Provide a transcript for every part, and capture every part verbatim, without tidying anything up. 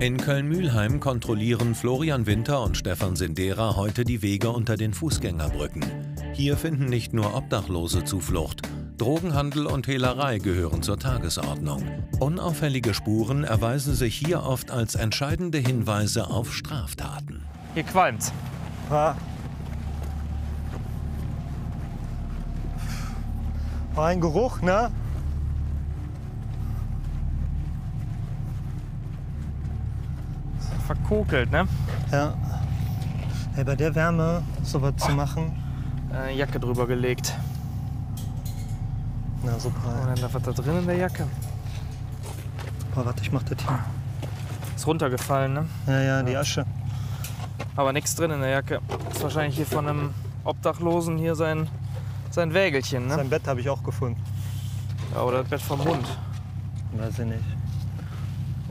In Köln-Mülheim kontrollieren Florian Winter und Stefan Sindera heute die Wege unter den Fußgängerbrücken. Hier finden nicht nur Obdachlose Zuflucht. Drogenhandel und Hehlerei gehören zur Tagesordnung. Unauffällige Spuren erweisen sich hier oft als entscheidende Hinweise auf Straftaten. Hier qualmt's. Ja. War ein Geruch, ne? Verkokelt, ne? Ja. Hey, bei der Wärme sowas oh. zu machen. Äh, Jacke drüber gelegt. Na super. Und dann was da drin in der Jacke. Boah, warte, ich mach das hier. Ist runtergefallen, ne? Ja, ja, die Asche. Aber nichts drin in der Jacke. Ist wahrscheinlich hier von einem Obdachlosen hier sein, sein Wägelchen, ne? Sein Bett habe ich auch gefunden. Ja, oder das Bett vom Hund. Weiß ich nicht.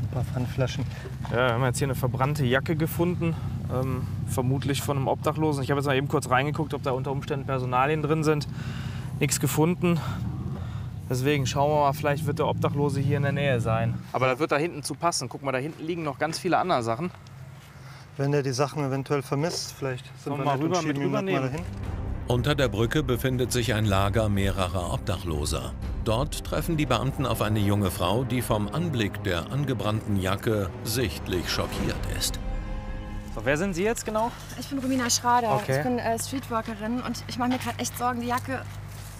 Ein paar Pfandflaschen. Ja, wir haben jetzt hier eine verbrannte Jacke gefunden. Ähm, vermutlich von einem Obdachlosen. Ich habe jetzt mal eben kurz reingeguckt, ob da unter Umständen Personalien drin sind. Nichts gefunden. Deswegen schauen wir mal, vielleicht wird der Obdachlose hier in der Nähe sein. Aber das wird da hinten zu passen. Guck mal, da hinten liegen noch ganz viele andere Sachen. Wenn der die Sachen eventuell vermisst, vielleicht sind wir mal rüber mit rübernehmen. Unter der Brücke befindet sich ein Lager mehrerer Obdachloser. Dort treffen die Beamten auf eine junge Frau, die vom Anblick der angebrannten Jacke sichtlich schockiert ist. So, wer sind Sie jetzt genau? Ich bin Romina Schrader. Okay. Ich bin äh, Streetworkerin und ich mache mir gerade echt Sorgen. Die Jacke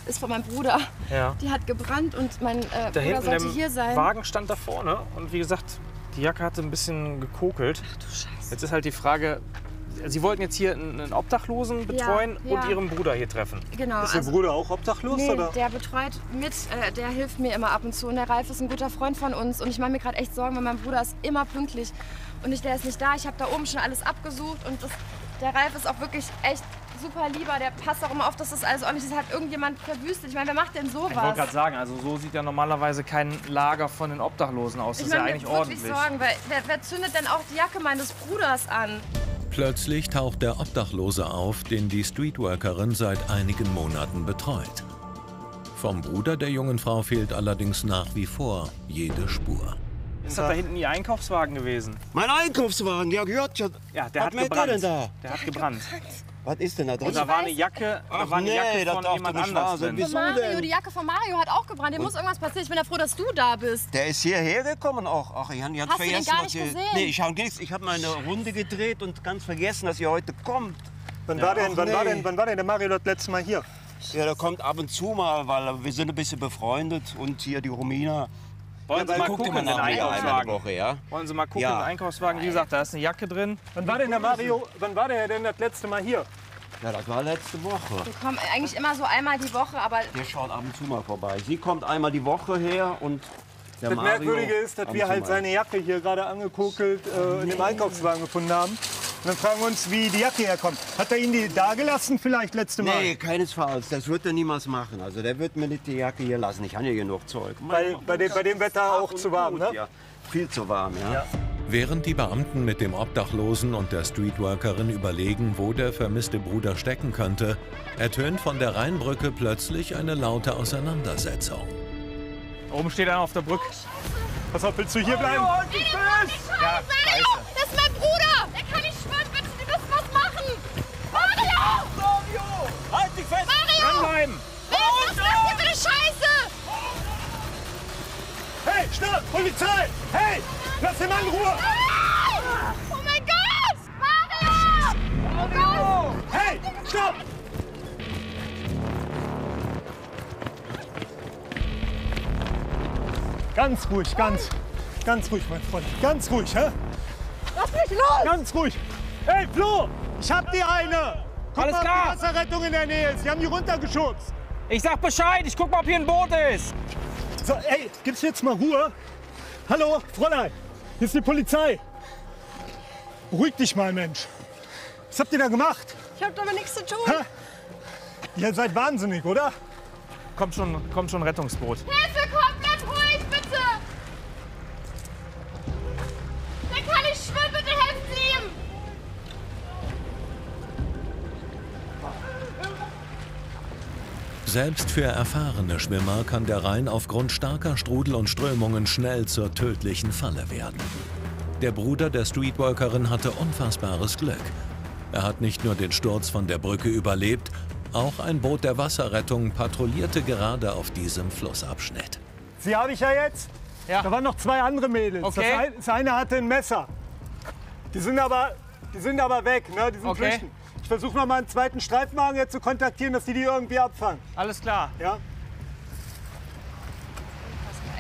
ist von meinem Bruder. Ja. Die hat gebrannt und mein äh, Bruder sollte hier sein. Der Wagen stand da vorne und wie gesagt, die Jacke hatte ein bisschen gekokelt. Ach du Scheiße. Jetzt ist halt die Frage, Sie wollten jetzt hier einen Obdachlosen betreuen ja, ja. und Ihren Bruder hier treffen. Genau. Ist Ihr also, Bruder auch obdachlos? Nee, oder? Der betreut mit, äh, der hilft mir immer ab und zu. Und der Ralf ist ein guter Freund von uns und ich mache mir gerade echt Sorgen, weil mein Bruder ist immer pünktlich. Und ich, der ist nicht da. Ich habe da oben schon alles abgesucht und das, der Ralf ist auch wirklich echt super lieber. Der passt auch immer auf, dass das alles ordentlich ist. Hat irgendjemand verwüstet. Ich meine, wer macht denn sowas? Ich wollte gerade sagen, also so sieht ja normalerweise kein Lager von den Obdachlosen aus. Das ich mein, ist ja eigentlich ordentlich. Ich habe wirklich Sorgen, weil wer, wer zündet denn auch die Jacke meines Bruders an? Plötzlich taucht der Obdachlose auf, den die Streetworkerin seit einigen Monaten betreut. Vom Bruder der jungen Frau fehlt allerdings nach wie vor jede Spur. Ist das da hinten Ihr Einkaufswagen gewesen? Mein Einkaufswagen, der gehört ja. Ja, der hat gebrannt. Denn da? Der hat gebrannt. Was ist denn da drin? Da war eine Jacke, da war eine Jacke nee, von jemand anders drin. Wieso denn? Die Jacke von Mario hat auch gebrannt. Hier muss irgendwas passieren. Ich bin ja froh, dass du da bist. Der ist hierher gekommen auch. Ach, ich hab ihn vergessen, dass ihr. Nee, ich habe hab mal eine Runde gedreht und ganz vergessen, dass ihr heute kommt. Wann war denn, wann war denn, wann war denn der Mario das letzte Mal hier? Ja, der kommt ab und zu mal, weil wir sind ein bisschen befreundet und hier die Romina. Wollen Sie mal gucken in den Einkaufswagen? Wollen Sie mal gucken in den Einkaufswagen? Wie gesagt, da ist eine Jacke drin. Wann war denn der Mario? Wann war der denn das letzte Mal hier? Ja, das war letzte Woche. Wir kommen eigentlich immer so einmal die Woche, aber... Wir schauen ab und zu mal vorbei. Sie kommt einmal die Woche her und der Mario... Das Merkwürdige ist, dass wir halt seine Jacke hier gerade angekokelt äh, in dem Einkaufswagen gefunden haben. Und dann fragen wir uns, wie die Jacke herkommt. Hat er Ihnen die da gelassen vielleicht letzte Mal? Nee, keinesfalls. Das wird er niemals machen. Also der wird mir nicht die Jacke hier lassen. Ich habe hier genug Zeug. Bei, bei, dem, bei dem Wetter auch zu warm, ne? Ja, viel zu warm, ja. ja. Während die Beamten mit dem Obdachlosen und der Streetworkerin überlegen, wo der vermisste Bruder stecken könnte, ertönt von der Rheinbrücke plötzlich eine laute Auseinandersetzung. Oben steht einer auf der Brücke. Oh, pass auf, willst du hier bleiben? Oh, die Scheiße! Ja, Mario, das ist mein Bruder! Der kann nicht schwören, bitte, die müssen was machen! Mario! Mario! Halt dich fest! Mario! Dranbleiben! Was macht ihr für eine Scheiße? Hey, stopp! Polizei! Hey! Lass den Mann in Ruhe! Ah! Oh mein Gott! Mario! Oh Gott! Hey, stopp! Ganz ruhig, ganz, ganz ruhig, mein Freund. Ganz ruhig, hä? Lass mich los! Ganz ruhig. Hey, Flo! Ich hab die eine! Guck Alles mal, klar! Die Wasserrettung in der Nähe ist. Die haben die runtergeschubst. Ich sag Bescheid. Ich guck mal, ob hier ein Boot ist. So, ey, gib's jetzt mal Ruhe. Hallo, Fräulein, hier ist die Polizei. Beruhig dich mal, Mensch. Was habt ihr da gemacht? Ich hab damit nichts zu tun. Ha? Ihr seid wahnsinnig, oder? Kommt schon, kommt schon ein Rettungsboot. Hilfe, kommt, bleibt ruhig, bitte. Der kann nicht schwimmen, bitte helfen Sie ihm. Selbst für erfahrene Schwimmer kann der Rhein aufgrund starker Strudel und Strömungen schnell zur tödlichen Falle werden. Der Bruder der Streetwalkerin hatte unfassbares Glück. Er hat nicht nur den Sturz von der Brücke überlebt, auch ein Boot der Wasserrettung patrouillierte gerade auf diesem Flussabschnitt. Sie habe ich ja jetzt. Ja. Da waren noch zwei andere Mädels. Okay. Das, eine, das eine hatte ein Messer. Die sind aber, die sind aber weg, ne? Die sind okay. Flüchten. Ich versuche mal einen zweiten Streifwagen jetzt zu kontaktieren, dass die die irgendwie abfangen. Alles klar. Ja.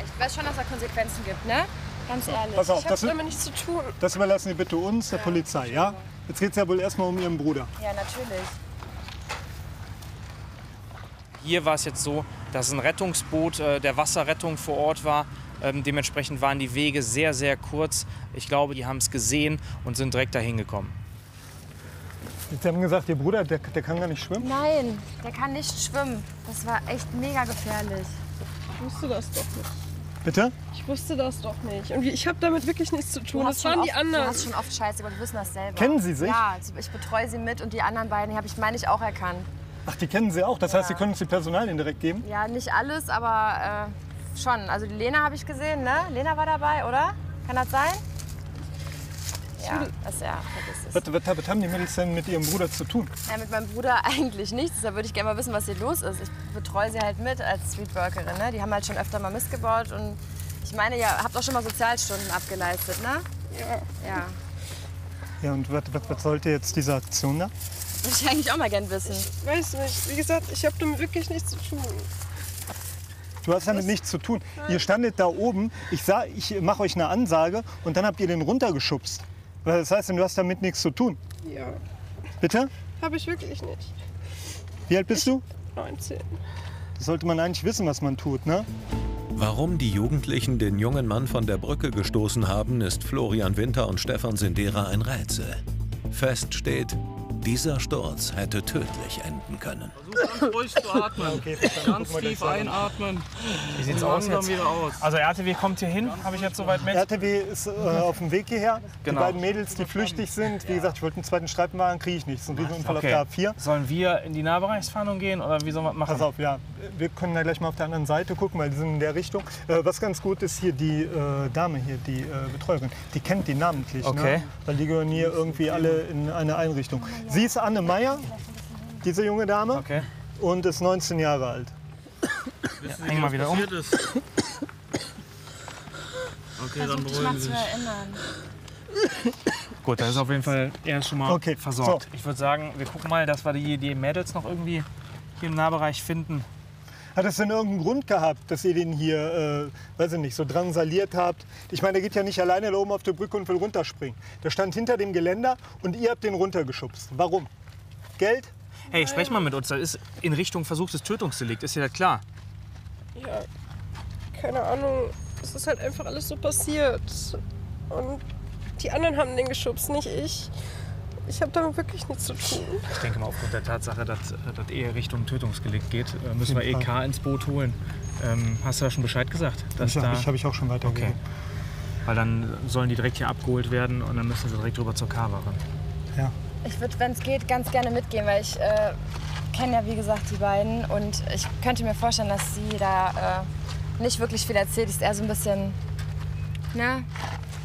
Ich weiß schon, dass es da Konsequenzen gibt, ne? Ganz ehrlich. Ja, pass auf, ich hab's damit nichts zu tun. Das überlassen Sie bitte uns, der ja, Polizei, ja? Jetzt geht's ja wohl erstmal um Ihren Bruder. Ja, natürlich. Hier war es jetzt so, dass ein Rettungsboot äh, der Wasserrettung vor Ort war. Ähm, dementsprechend waren die Wege sehr, sehr kurz. Ich glaube, die haben es gesehen und sind direkt dahin gekommen. Sie haben gesagt, Ihr Bruder, der, der kann gar nicht schwimmen? Nein, der kann nicht schwimmen. Das war echt mega gefährlich. Ich wusste das doch nicht. Bitte? Ich wusste das doch nicht. Und ich habe damit wirklich nichts zu tun. Das waren die anderen. Du hast schon oft Scheiße gemacht, wir wissen das selber. Kennen Sie sich? Ja, ich betreue sie mit und die anderen beiden, die habe ich, meine ich, auch erkannt. Ach, die kennen Sie auch? Das ja. heißt, Sie können uns die Personalien direkt geben? Ja, nicht alles, aber äh, schon. Also die Lena habe ich gesehen, ne? Lena war dabei, oder? Kann das sein? Ja, das ja, vergiss es. Bitte, bitte, was haben die Mädels denn mit Ihrem Bruder zu tun? Ja, mit meinem Bruder eigentlich nichts. Deshalb würde ich gerne mal wissen, was hier los ist. Ich betreue sie halt mit als Streetworkerin. Ne? Die haben halt schon öfter mal Mist gebaut. Und ich meine, ihr habt auch schon mal Sozialstunden abgeleistet, ne? Ja. Ja, ja und was, was, was sollte jetzt diese Aktion da? Das würde ich eigentlich auch mal gern wissen. Ich weiß nicht. Wie gesagt, ich habe damit wirklich nichts zu tun. Du hast damit nichts zu tun. Nein. Ihr standet da oben, ich, sah, ich mache euch eine Ansage und dann habt ihr den runtergeschubst. Das heißt, du hast damit nichts zu tun? Ja. Bitte? Habe ich wirklich nicht. Wie alt bist ich, du? neunzehn. Das sollte man eigentlich wissen, was man tut, ne? Warum die Jugendlichen den jungen Mann von der Brücke gestoßen haben, ist Florian Winter und Stefan Sindera ein Rätsel. Fest steht, dieser Sturz hätte tödlich enden können. Versuch ganz ruhig zu atmen. Okay, ganz tief einatmen. Wie sieht's aus jetzt? Aus. Also R T W kommt hier hin, habe ich jetzt soweit mit. R T W ist äh, auf dem Weg hierher. Genau. Die beiden Mädels, die flüchtig sind, ja. wie gesagt, ich wollte einen zweiten Streifenwagen, kriege ich nichts. Ein Riesenunfall okay. auf der A vier. Sollen wir in die Nahbereichsfahndung gehen oder wie soll man machen? Pass auf, ja. Wir können da gleich mal auf der anderen Seite gucken, weil die sind in der Richtung. Äh, was ganz gut ist, hier die äh, Dame hier, die äh, Betreuerin, die kennt die namentlich, okay. ne? Weil die gehören hier irgendwie alle in eine Einrichtung. Sie ist Anne Meier, diese junge Dame, okay. und ist neunzehn Jahre alt. Ja, häng mal wieder um. Okay, dann beruhigen Sie sich. Gut, da ist auf jeden Fall er schon mal okay. versorgt. So. Ich würde sagen, wir gucken mal, dass wir die, die Mädels noch irgendwie hier im Nahbereich finden. Hat das denn irgendeinen Grund gehabt, dass ihr den hier, äh, weiß ich nicht, so drangsaliert habt? Ich meine, der geht ja nicht alleine da oben auf der Brücke und will runterspringen. Der stand hinter dem Geländer und ihr habt den runtergeschubst. Warum? Geld? Hey, sprech mal mit uns. Das ist in Richtung versuchtes Tötungsdelikt. Ist dir das klar? Ja, keine Ahnung. Es ist halt einfach alles so passiert. Und die anderen haben den geschubst, nicht ich. Ich habe damit wirklich nichts zu tun. Ich denke mal, aufgrund der Tatsache, dass das eher Richtung Tötungsdelikt geht, müssen wir E K ins Boot holen. Ähm, hast du da schon Bescheid gesagt? Das da habe ich, hab ich auch schon weitergegeben. Okay. Weil dann sollen die direkt hier abgeholt werden und dann müssen sie direkt rüber zur K-Wache. Ja. Ich würde, wenn es geht, ganz gerne mitgehen, weil ich äh, kenne ja, wie gesagt, die beiden. Und ich könnte mir vorstellen, dass sie da äh, nicht wirklich viel erzählt. Die ist eher so ein bisschen, ne?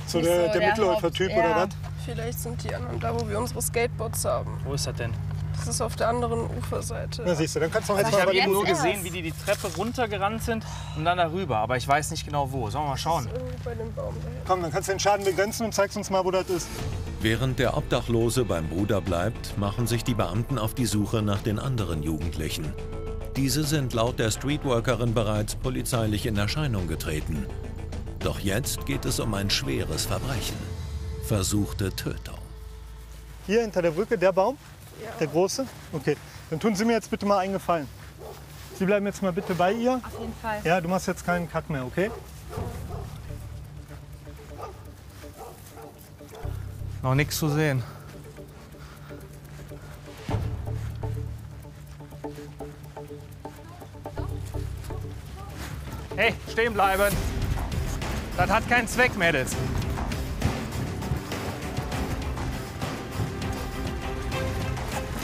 So der, so der, der Mitläufer-Typ ja. oder was? Vielleicht sind die anderen da, wo wir unsere Skateboards haben. Wo ist das denn? Das ist auf der anderen Uferseite. Na siehst du, dann kannst du noch jetzt mal überlegen. Ich habe nur gesehen, wie die die Treppe runtergerannt sind und dann darüber. Aber ich weiß nicht genau wo. Sollen wir mal schauen? Das ist irgendwie bei dem Baum daher. Komm, dann kannst du den Schaden begrenzen und zeigst uns mal, wo das ist. Während der Obdachlose beim Bruder bleibt, machen sich die Beamten auf die Suche nach den anderen Jugendlichen. Diese sind laut der Streetworkerin bereits polizeilich in Erscheinung getreten. Doch jetzt geht es um ein schweres Verbrechen. Versuchte Tötung. Hier hinter der Brücke, der Baum? Ja. Der große? Okay. Dann tun Sie mir jetzt bitte mal einen Gefallen. Sie bleiben jetzt mal bitte bei ihr. Auf jeden Fall. Ja, du machst jetzt keinen Kack mehr, okay? Noch nichts zu sehen. Hey, stehen bleiben. Das hat keinen Zweck, Mädels.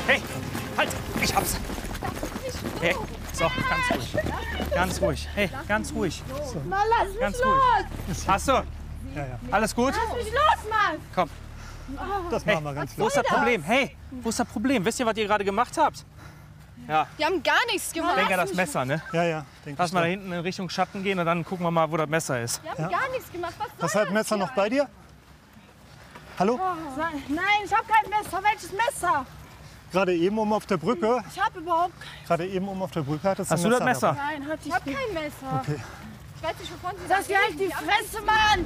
Hey, halt! Ich hab's! Hey, so, ganz ruhig. Ganz ruhig. Hey, ganz ruhig. So. Mal lass mich los! Hast du? Ja, ja. Alles gut? Lass mich los, Mann! Komm. Das machen wir ganz hey, wo ist das Problem? Hey, wo ist das Problem? Wisst ihr, was ihr gerade gemacht habt? Ja. Wir haben gar nichts gemacht. Ich denke ja das Messer, ne? Ja, ja. Lass mal da hinten in Richtung Schatten gehen und dann gucken wir mal, wo das Messer ist. Wir haben ja. gar nichts gemacht. Was soll das? Hast du das Messer noch bei dir? Hallo? Oh, nein, ich habe kein Messer. Welches Messer? Gerade eben um auf der Brücke. Ich habe überhaupt kein. Gerade eben um auf der Brücke hattest du Messer. Hast du das Messer? Dabei? Nein, hatte ich. Ich habe kein Messer. Okay. Ich weiß nicht, wovon Sie das. Das halt die Fresse, Mann!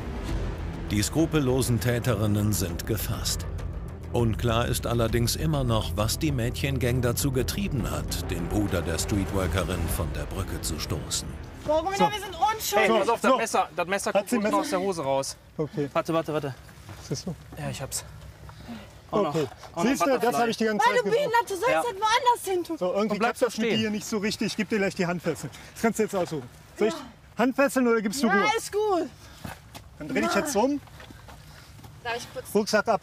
Die skrupellosen Täterinnen sind gefasst. Unklar ist allerdings immer noch, was die Mädchengang dazu getrieben hat, den Bruder der Streetworkerin von der Brücke zu stoßen. So, Romina, so. Wir sind unschuldig. Hey, pass auf, das so. Messer, das Messer kommt unten aus der Hose raus. Okay. Warte, warte, warte. Siehst du? Ja, ich hab's. Auch okay. Noch, siehst du, das habe ich die ganze Zeit gemacht. Weil du behindert, du sollst ja. das woanders hin tun. So, irgendwie klappt das mit dir nicht so richtig. Ich gebe dir gleich die Handfesseln. Das kannst du jetzt aussuchen. Soll ich Handfesseln oder gibst du Ruhe? Ja, ist gut. Dann dreh dich jetzt rum. Darf ich kurz? Rucksack ab.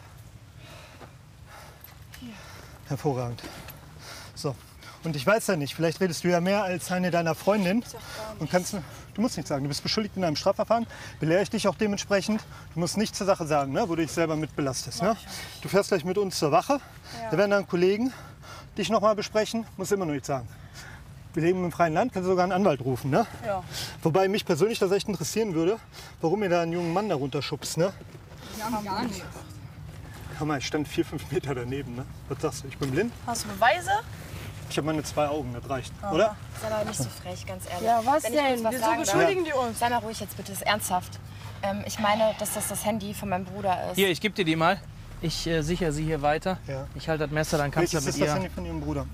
Hervorragend. So. Und ich weiß ja nicht, vielleicht redest du ja mehr als eine deiner Freundinnen. Und kannst, du musst nichts sagen. Du bist beschuldigt in einem Strafverfahren. Belehre ich dich auch dementsprechend. Du musst nichts zur Sache sagen, ne, wo du dich selber mit belastest. Ne? Du fährst gleich mit uns zur Wache. Ja. Da werden dann Kollegen dich noch mal besprechen. Musst immer nur nichts sagen. Wir leben im freien Land, kannst du sogar einen Anwalt rufen. Ne? Ja. Wobei mich persönlich das echt interessieren würde, warum ihr da einen jungen Mann da runterschubst. Ne? Wir haben gar nichts. Ich stand vier, fünf Meter daneben. Ne? Was sagst du? Ich bin blind. Hast du Beweise? Ich habe meine zwei Augen, das reicht, oh. oder? Sei doch nicht so frech, ganz ehrlich. Ja, was Wenn denn? Was Wieso beschuldigen die uns? Sei mal ruhig jetzt bitte, ist ernsthaft. Ähm, ich meine, dass das das Handy von meinem Bruder ist. Hier, ich gebe dir die mal. Ich äh, sichere sie hier weiter. Ja. Ich halte das Messer, dann kannst du mit ihr... Welches ist das Handy von ihrem Bruder?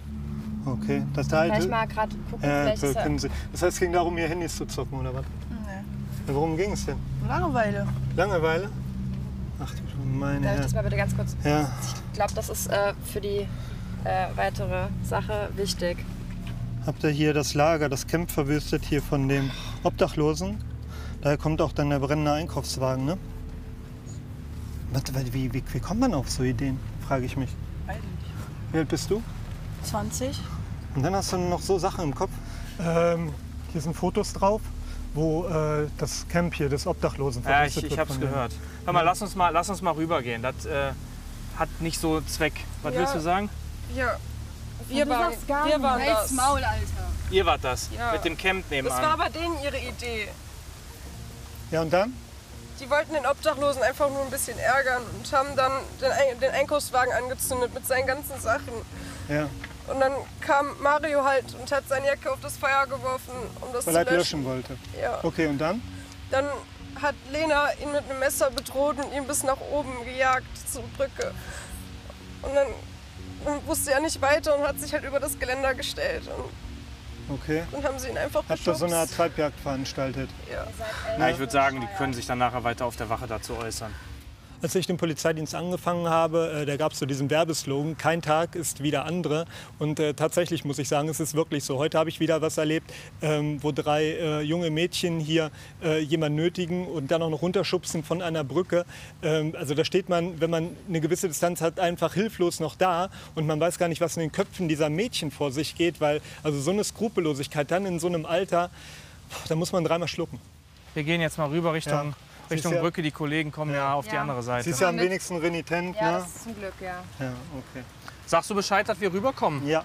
Okay, das da halt... Vielleicht mal gerade gucken, äh, vielleicht können sie. Das heißt, es ging darum, ihr Handys zu zocken, oder was? Nee. Ja, worum ging es denn? Langeweile. Langeweile? Ach du meine... Darf ich das mal bitte ganz kurz... Ja. Ich glaube, das ist äh, für die... Äh, weitere Sache wichtig. Habt ihr hier das Lager, das Camp verwüstet hier von dem Obdachlosen? Daher kommt auch dann der brennende Einkaufswagen, ne? Wie, wie, wie kommt man auf so Ideen, frage ich mich. Weiß nicht. Wie alt bist du? zwanzig. Und dann hast du noch so Sachen im Kopf. Ähm, hier sind Fotos drauf, wo äh, das Camp hier des Obdachlosen verwüstet wird. Ja, ich, ich hab's gehört. Hör mal, lass uns mal, lass uns mal rübergehen. Das äh, hat nicht so Zweck. Was ja. willst du sagen? Ja. Wir, waren, wir waren das. Maul, Alter. Ihr wart das, ja. mit dem Camp nebenan. Das war aber denen ihre Idee. Ja, und dann? Die wollten den Obdachlosen einfach nur ein bisschen ärgern und haben dann den, Ein den Einkaufswagen angezündet mit seinen ganzen Sachen. Ja. Und dann kam Mario halt und hat seine Jacke auf das Feuer geworfen, um das zu löschen. Weil er löschen wollte. Ja. Okay, und dann? Dann hat Lena ihn mit einem Messer bedroht und ihn bis nach oben gejagt zur Brücke. Und dann... Und wusste ja nicht weiter und hat sich halt über das Geländer gestellt. Und okay. Dann haben sie ihn einfach geschubst. Habt ihr so eine Art Treibjagd veranstaltet? Ja. Na, ich würde sagen, die können sich dann nachher weiter auf der Wache dazu äußern. Als ich den Polizeidienst angefangen habe, äh, da gab es so diesen Werbeslogan, kein Tag ist wie der andere. Und äh, tatsächlich muss ich sagen, es ist wirklich so. Heute habe ich wieder was erlebt, ähm, wo drei äh, junge Mädchen hier äh, jemanden nötigen und dann auch noch runterschubsen von einer Brücke. Ähm, also da steht man, wenn man eine gewisse Distanz hat, einfach hilflos noch da. Und man weiß gar nicht, was in den Köpfen dieser Mädchen vor sich geht. Weil also so eine Skrupellosigkeit dann in so einem Alter, pff, da muss man dreimal schlucken. Wir gehen jetzt mal rüber Richtung... Ja. Richtung ja, Brücke, die Kollegen kommen ja, ja auf ja. die andere Seite. Sie ist ja am wenigsten renitent, ja, ne? Das ist zum Glück, ja. Ja, okay. Sagst du Bescheid, dass wir rüberkommen? Ja.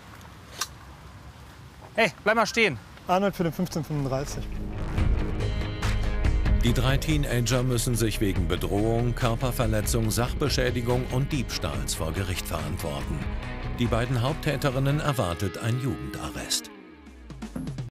Hey, bleib mal stehen. Arnold für den fünfzehn fünfunddreißig. Die drei Teenager müssen sich wegen Bedrohung, Körperverletzung, Sachbeschädigung und Diebstahls vor Gericht verantworten. Die beiden Haupttäterinnen erwartet ein Jugendarrest.